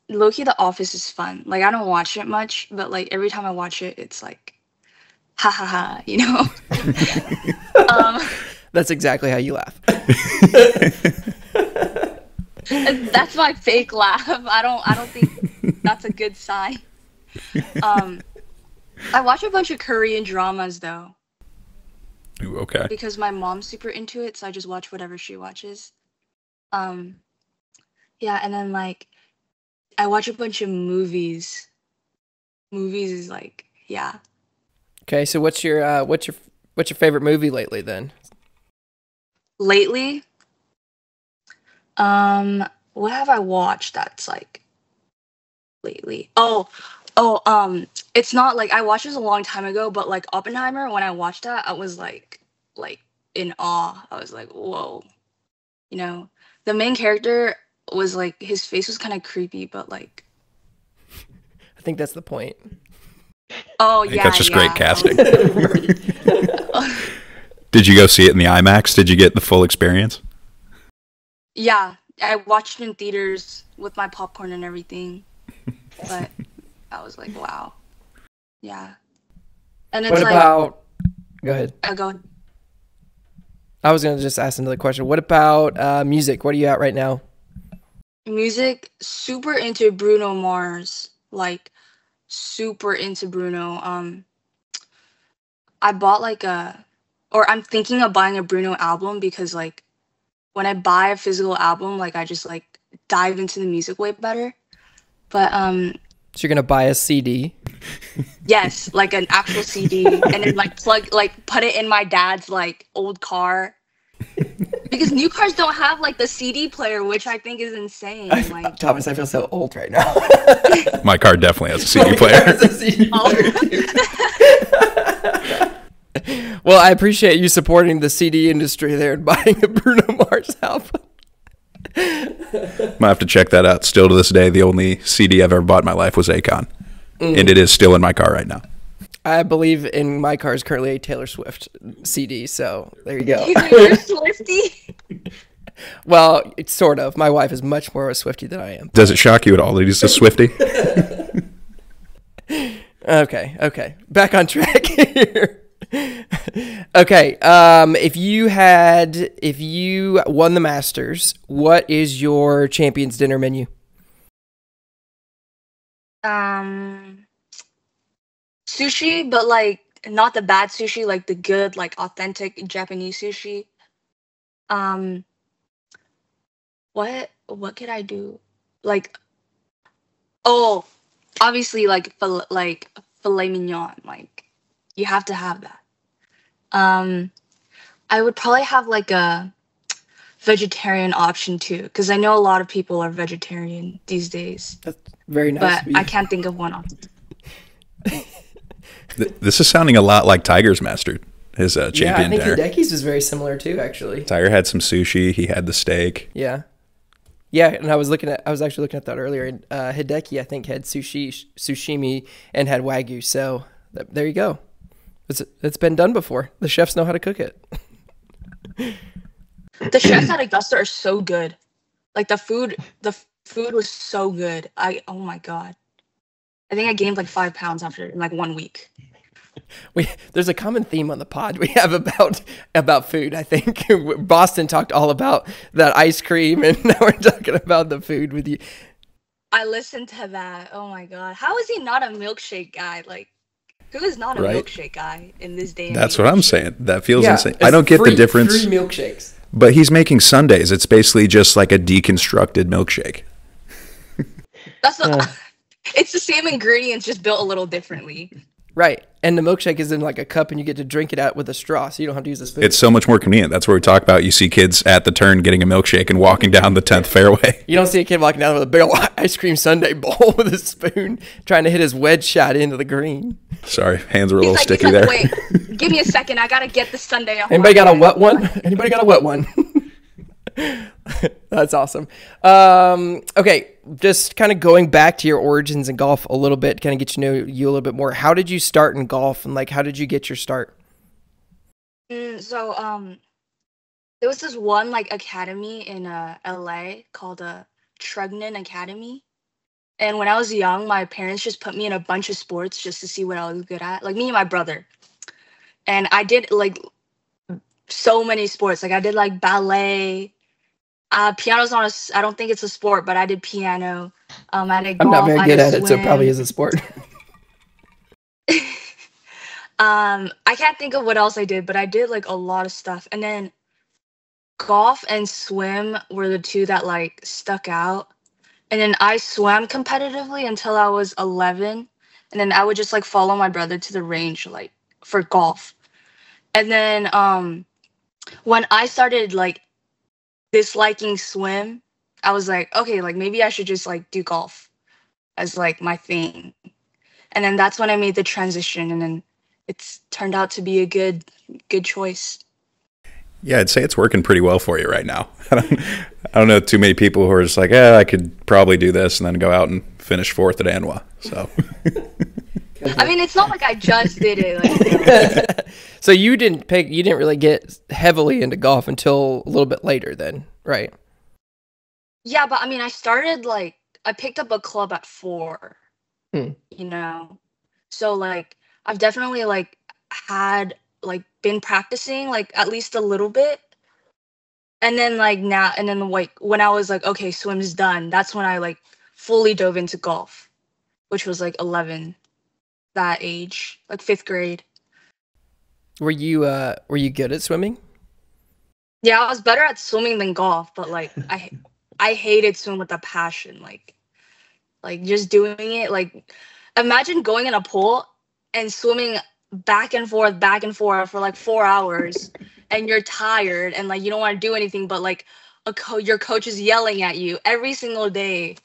low-key, The Office is fun. Like, I don't watch it much, but, like, every time I watch it, it's like, ha, ha, ha, you know? um, that's exactly how you laugh. That's my fake laugh. I don't I don't think that's a good sign. Um, I watch a bunch of Korean dramas though. Ooh, okay. Because my mom's super into it, so I just watch whatever she watches. Um, yeah, and then like I watch a bunch of movies. Movies is like, yeah. Okay, so what's your uh, what's your what's your favorite movie lately then? Lately, um, what have I watched that's like lately? Oh, oh, um, it's not like I watched this a long time ago, but like Oppenheimer. When I watched that, I was like, like in awe. I was like, whoa, you know, the main character was like, his face was kind of creepy, but like, I think that's the point. Oh yeah, that's just yeah. great casting. Did you go see it in the IMAX? Did you get the full experience? Yeah, I watched it in theaters with my popcorn and everything. But I was like, wow, yeah. And it's what like, about? Go ahead. I go. I was gonna just ask another question. What about uh, music? What are you at right now? Music, super into Bruno Mars. Like, super into Bruno. Um, I bought like a, or I'm thinking of buying a Bruno album because like, when I buy a physical album, like I just like dive into the music way better. But um, so you're gonna buy a C D? Yes, like an actual C D, and then like plug, like put it in my dad's like old car, because new cars don't have like the C D player, which I think is insane. I, like, Thomas, I feel so old right now. My car definitely has a C D my player. Car has a C D player. Well, I appreciate you supporting the C D industry there and buying a Bruno Mars album. I have to check that out. Still to this day, the only C D I've ever bought in my life was Akon, mm. and it is still in my car right now. I believe in my car is currently a Taylor Swift C D, so there you go. You're Swifty? Well, it's sort of. My wife is much more of a Swifty than I am. Does it shock you at all that he's a Swifty? Okay, okay. Back on track here. Okay, um, if you had, if you won the Masters, what is your Champions Dinner menu? Um, sushi, but like not the bad sushi, like the good, like authentic Japanese sushi. Um, what, what could I do? Like, oh, obviously like, fil- like filet mignon, like you have to have that. Um, I would probably have like a vegetarian option too, because I know a lot of people are vegetarian these days. That's very nice. But I can't think of one option. This is sounding a lot like Tiger's mastered his uh, champion dinner. Yeah, I think Hideki's was very similar too, actually. Tiger had some sushi. He had the steak. Yeah, yeah. And I was looking at, I was actually looking at that earlier. Uh, Hideki, I think, had sushi, sashimi, and had wagyu. So th- there you go. It's it's been done before. The chefs know how to cook it. The chefs at Augusta are so good. Like the food, the f- food was so good. I oh my god, I think I gained like five pounds after in like one week. We there's a common theme on the pod we have about about food. I think Boston talked all about that ice cream, and now we're talking about the food with you. I listened to that. Oh my god, how is he not a milkshake guy? Like. Who is not a right? milkshake guy in this day and That's age? What I'm saying. That feels yeah, insane. I don't get free, the difference. Three milkshakes. But he's making sundaes. It's basically just like a deconstructed milkshake. That's the, uh, it's the same ingredients, just built a little differently. Right. And the milkshake is in like a cup and you get to drink it out with a straw, so you don't have to use a spoon. It's so much more convenient. That's where we talk about you see kids at the turn getting a milkshake and walking down the tenth fairway. You don't see a kid walking down with a big old ice cream sundae bowl with a spoon trying to hit his wedge shot into the green. Sorry, hands were a little like, sticky like, there. Wait, give me a second. I got to get the sundae off. Anybody got a wet one? Anybody got a wet one? That's awesome. Um, okay, just kind of going back to your origins in golf a little bit, kind of get to know you a little bit more. How did you start in golf, and like, how did you get your start? Mm, so um, there was this one like academy in uh, L A called a uh, Trugnan Academy, and when I was young, my parents just put me in a bunch of sports just to see what I was good at, like me and my brother, and I did like so many sports. Like I did like ballet. Uh, piano's not a, I don't think it's a sport, but I did piano. Um, I did golf, I'm not very good at it, so it probably is a sport. Um, I can't think of what else I did, but I did like a lot of stuff. And then golf and swim were the two that like stuck out. And then I swam competitively until I was eleven. And then I would just like follow my brother to the range like for golf. And then um, when I started like disliking swim, I was like, okay, like maybe I should just like do golf as like my thing. And then that's when I made the transition, and then it's turned out to be a good good choice. Yeah, I'd say it's working pretty well for you right now. I don't, I don't know too many people who are just like, eh, I could probably do this and then go out and finish fourth at ANWA. So, I mean, it's not like I just did it. Like, you know. So you didn't pick, you didn't really get heavily into golf until a little bit later then, right? Yeah, but I mean, I started like, I picked up a club at four, hmm. you know? So like, I've definitely like had like been practicing like at least a little bit, and then like now and then like when I was like, okay, swim's done, that's when I like fully dove into golf, which was like eleven, that age, like fifth grade. Were you uh were you good at swimming? Yeah, I was better at swimming than golf, but like I I hated swim with a passion. Like like just doing it, like imagine going in a pool and swimming back and forth, back and forth for like four hours, and you're tired and like you don't want to do anything, but like a co- your coach is yelling at you every single day.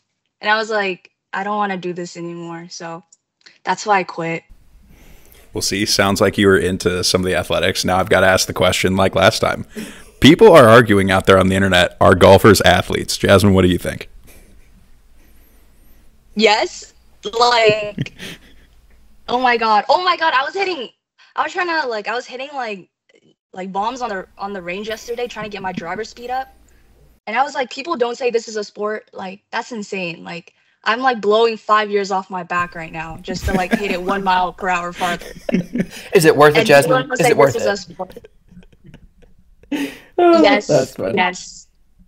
And I was like, I don't want to do this anymore. So that's why I quit. Well, see, sounds like you were into some of the athletics. Now I've got to ask the question like last time. People are arguing out there on the internet, are golfers athletes? Jasmine, what do you think? Yes. Like... Oh my god! Oh my god! I was hitting, I was trying to like, I was hitting like, like bombs on the on the range yesterday, trying to get my driver speed up, and I was like, people don't say this is a sport. Like that's insane. Like I'm like blowing five years off my back right now just to like hit it one mile per hour farther. Is it worth and it, Jasmine? Is it worth it? Is oh, yes, that's funny. Yes.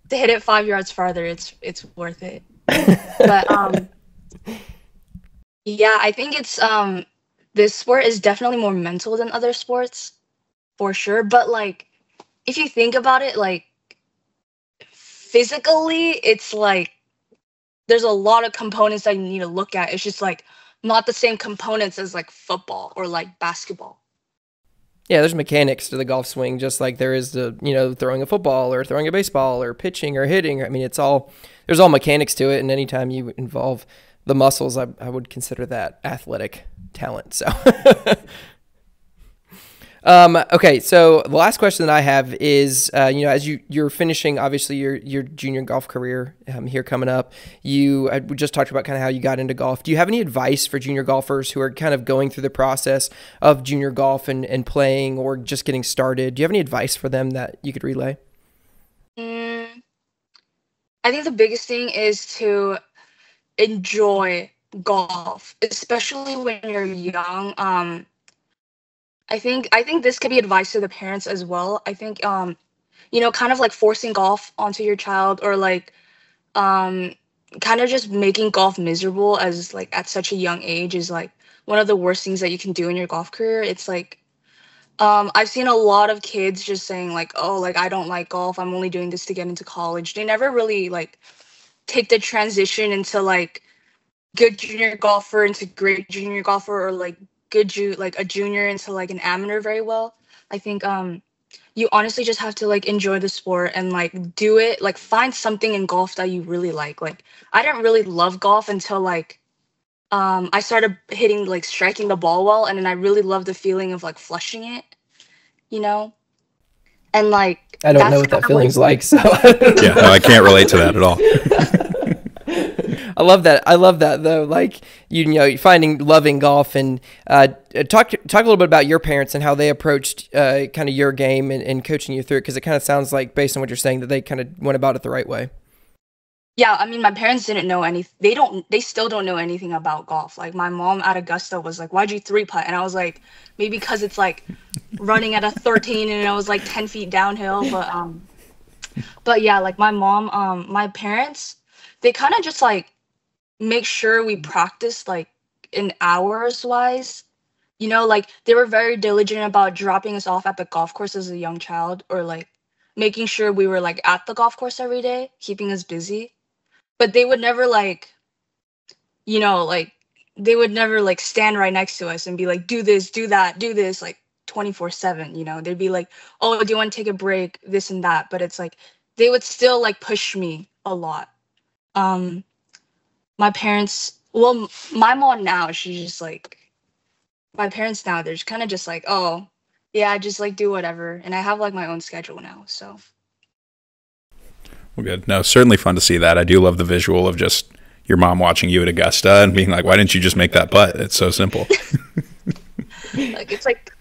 To hit it five yards farther, it's it's worth it. But um, yeah, I think it's um. this sport is definitely more mental than other sports, for sure. But like, if you think about it, like physically, it's like there's a lot of components that you need to look at. It's just like not the same components as like football or like basketball. Yeah, there's mechanics to the golf swing, just like there is the, you know, throwing a football or throwing a baseball or pitching or hitting. I mean, it's all, there's all mechanics to it. And anytime you involve the muscles, I, I would consider that athletic talent. So, um, okay. So the last question that I have is, uh, you know, as you you're finishing, obviously your your junior golf career um, here coming up. You I, we just talked about kind of how you got into golf. Do you have any advice for junior golfers who are kind of going through the process of junior golf and and playing or just getting started? Do you have any advice for them that you could relay? Mm, I think the biggest thing is to enjoy golf, especially when you're young. Um, I think I think this could be advice to the parents as well. I think, um, you know, kind of like forcing golf onto your child, or like um, kind of just making golf miserable as like at such a young age is like one of the worst things that you can do in your golf career. It's like um, I've seen a lot of kids just saying like, oh, like I don't like golf, I'm only doing this to get into college. They never really like take the transition into like good junior golfer into great junior golfer, or like good ju- like a junior into like an amateur very well. I think um you honestly just have to like enjoy the sport and like do it, like find something in golf that you really like. Like I didn't really love golf until like um I started hitting like striking the ball well, and then I really loved the feeling of like flushing it, you know? And like I don't know what that feeling's like, so yeah, no, I can't relate to that at all. I love that. I love that though. Like you, you know, finding loving golf, and uh, talk talk a little bit about your parents and how they approached uh, kind of your game and, and coaching you through it, because it kind of sounds like, based on what you're saying, that they kind of went about it the right way. Yeah, I mean, my parents didn't know any. They don't. They still don't know anything about golf. Like my mom at Augusta was like, "Why'd you three putt?" And I was like, "Maybe because it's like running at a thirteen, and it was like ten feet downhill." But um, but yeah, like my mom, um, my parents, they kind of just like make sure we practice like in hours wise, You know, like they were very diligent about dropping us off at the golf course as a young child, or like making sure we were like at the golf course every day, keeping us busy. But they would never like, you know, like they would never like stand right next to us and be like, do this, do that, do this, like twenty-four seven, you know. They'd be like, oh, do you want to take a break, this and that. But it's like they would still like push me a lot. Um, my parents, well, my mom now, she's just like, my parents now, they're kind of just like, oh, yeah, I just like do whatever. And I have like my own schedule now. So. Well, good. No, certainly fun to see that. I do love the visual of just your mom watching you at Augusta and being like, why didn't you just make that putt? It's so simple. Like, it's like.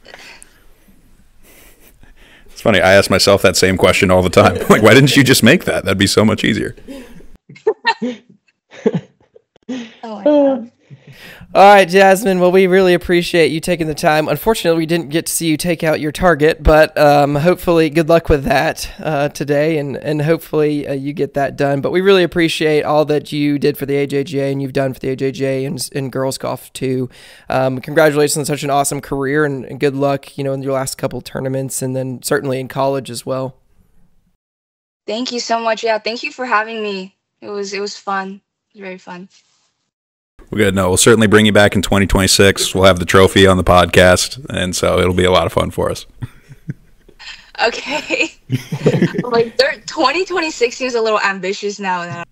It's funny. I ask myself that same question all the time. Like, why didn't you just make that? That'd be so much easier. Oh, my God. All right, Jasmine. Well, we really appreciate you taking the time. Unfortunately, we didn't get to see you take out your target, but um, hopefully good luck with that uh, today, and, and hopefully uh, you get that done. But we really appreciate all that you did for the A J G A and you've done for the A J G A and, and girls golf too. Um, congratulations on such an awesome career, and, and good luck, you know, in your last couple tournaments, and then certainly in college as well. Thank you so much. Yeah, thank you for having me. It was, it was fun. It was very fun. Well, good. No, we'll certainly bring you back in twenty twenty-six. We'll have the trophy on the podcast, and so it'll be a lot of fun for us. Okay. Like, twenty twenty-six seems a little ambitious now.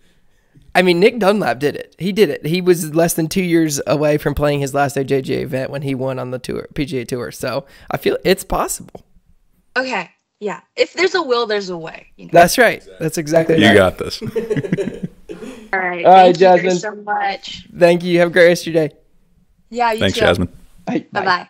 I mean, Nick Dunlap did it. He did it. He was less than two years away from playing his last A J G A event when he won on the tour, P G A Tour. So I feel it's possible. Okay. Yeah. If there's a will, there's a way. You know? That's right. Exactly. That's exactly right. You got this. All right. All right, Jasmine. Thank you so much. Thank you. Have a great rest of your day. Yeah, you too. Thanks, Jasmine. Bye-bye.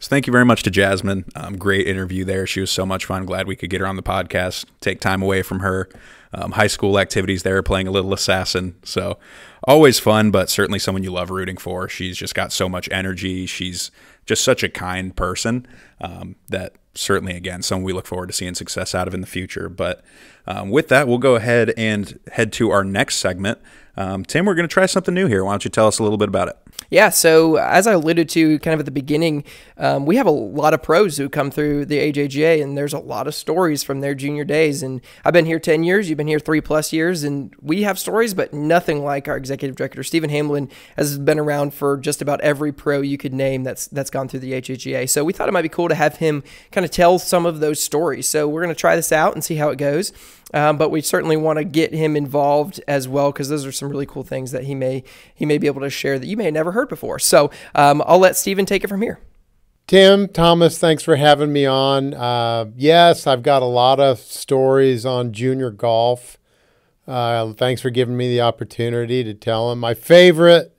So thank you very much to Jasmine. Um, great interview there. She was so much fun. Glad we could get her on the podcast, take time away from her um, high school activities there, playing a little assassin. So always fun, but certainly someone you love rooting for. She's just got so much energy. She's just such a kind person um, that certainly, again, someone we look forward to seeing success out of in the future. But um, with that, we'll go ahead and head to our next segment. Um, Tim, we're going to try something new here. Why don't you tell us a little bit about it? Yeah, so as I alluded to kind of at the beginning, um, we have a lot of pros who come through the A J G A, and there's a lot of stories from their junior days. And I've been here ten years, you've been here three plus years, and we have stories, but nothing like our executive director. Stephen Hamlin has been around for just about every pro you could name that's that's gone through the A J G A. So we thought it might be cool to have him kind of tell some of those stories. So we're going to try this out and see how it goes. Um, but we certainly want to get him involved as well, because those are some really cool things that he may he may be able to share that you may have never heard before. So um, I'll let Stephen take it from here. Tim, Thomas, thanks for having me on. Uh, yes, I've got a lot of stories on junior golf. Uh, thanks for giving me the opportunity to tell them. My favorite,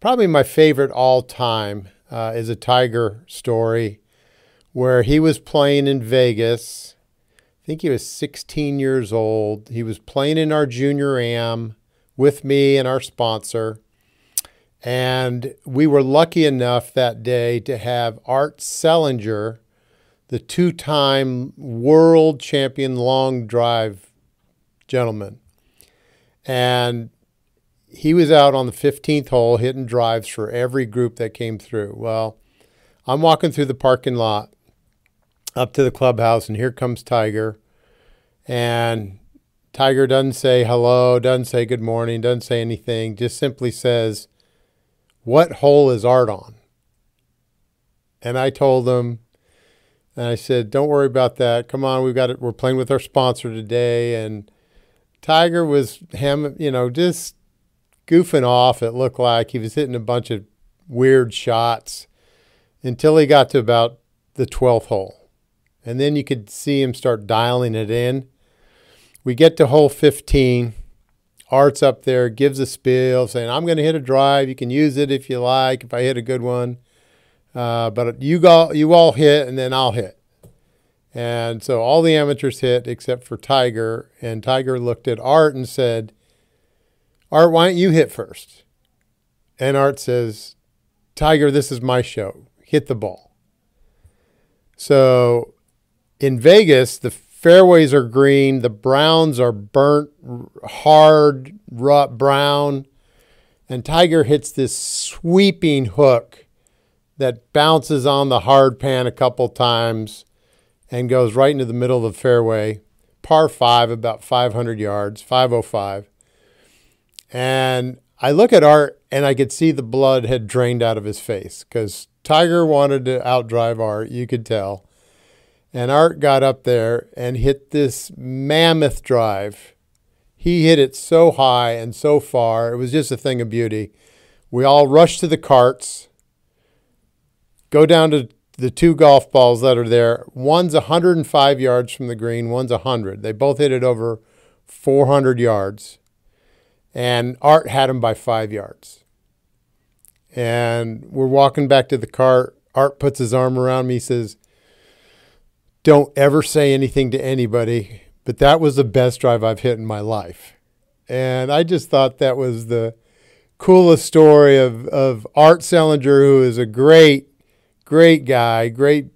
probably my favorite all time, uh, is a Tiger story where he was playing in Vegas. I think he was sixteen years old. He was playing in our junior am with me and our sponsor. And we were lucky enough that day to have Art Selinger, the two-time world champion long drive gentleman. And he was out on the fifteenth hole hitting drives for every group that came through. Well, I'm walking through the parking lot up to the clubhouse, and here comes Tiger. And Tiger doesn't say hello, doesn't say good morning, doesn't say anything, just simply says, "What hole is Art on?" And I told him, and I said, "Don't worry about that. Come on, we've got it. We're playing with our sponsor today." And Tiger was him, you know, just goofing off. It looked like he was hitting a bunch of weird shots until he got to about the twelfth hole. And then you could see him start dialing it in. We get to hole fifteen. Art's up there, gives a spiel, saying, "I'm going to hit a drive. You can use it if you like, if I hit a good one. Uh, but you, go, you all hit, and then I'll hit." And so all the amateurs hit except for Tiger. And Tiger looked at Art and said, "Art, why don't you hit first?" And Art says, "Tiger, this is my show. Hit the ball." So in Vegas, the fairways are green. The browns are burnt, hard, rough brown. And Tiger hits this sweeping hook that bounces on the hard pan a couple times and goes right into the middle of the fairway. Par five, about five hundred yards, five oh five. And I look at Art, and I could see the blood had drained out of his face because Tiger wanted to outdrive Art, you could tell. And Art got up there and hit this mammoth drive. He hit it so high and so far. It was just a thing of beauty. We all rushed to the carts, go down to the two golf balls that are there. One's one hundred five yards from the green, one's one hundred. They both hit it over four hundred yards. And Art had him by five yards. And we're walking back to the cart. Art puts his arm around me. He says, "Don't ever say anything to anybody, but that was the best drive I've hit in my life." And I just thought that was the coolest story of, of Art Selinger, who is a great, great guy, great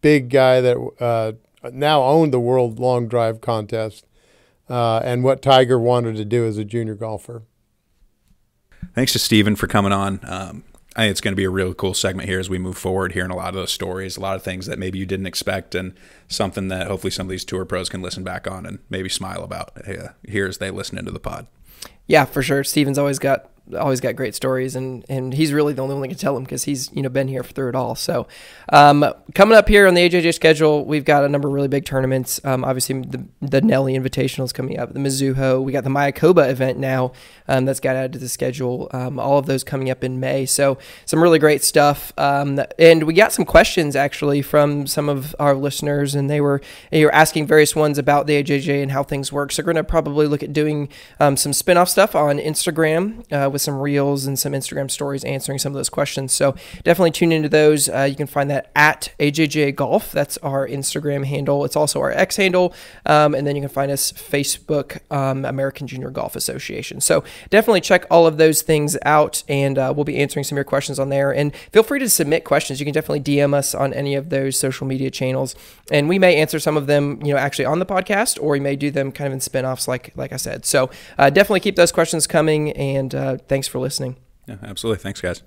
big guy that uh, now owned the World Long Drive Contest uh, and what Tiger wanted to do as a junior golfer. Thanks to Stephen for coming on. Um, I think it's going to be a really cool segment here as we move forward, hearing a lot of those stories, a lot of things that maybe you didn't expect, and something that hopefully some of these tour pros can listen back on and maybe smile about uh, here as they listen into the pod. Yeah, for sure. Steven's always got always got great stories, and and he's really the only one that can tell them because he's you know been here through it all. So um, coming up here on the A J J schedule, we've got a number of really big tournaments. Um, obviously, the, the Nelly Invitational is coming up, the Mizuho. We got the Mayakoba event now um, that's got added to the schedule. Um, all of those coming up in May. So some really great stuff. Um, and we got some questions actually from some of our listeners, and they were they were asking various ones about the A J J and how things work. So we're going to probably look at doing um, some spinoff stuff on Instagram uh, with some reels and some Instagram stories answering some of those questions. So definitely tune into those. Uh, you can find that at A J J Golf. That's our Instagram handle. It's also our X handle. Um, and then you can find us Facebook, um, American Junior Golf Association. So definitely check all of those things out, and uh, we'll be answering some of your questions on there. And feel free to submit questions. You can definitely D M us on any of those social media channels, and we may answer some of them, you know, actually on the podcast, or we may do them kind of in spinoffs, like like I said. So uh, definitely keep those questions coming, and uh, thanks for listening. Yeah, absolutely. Thanks, guys.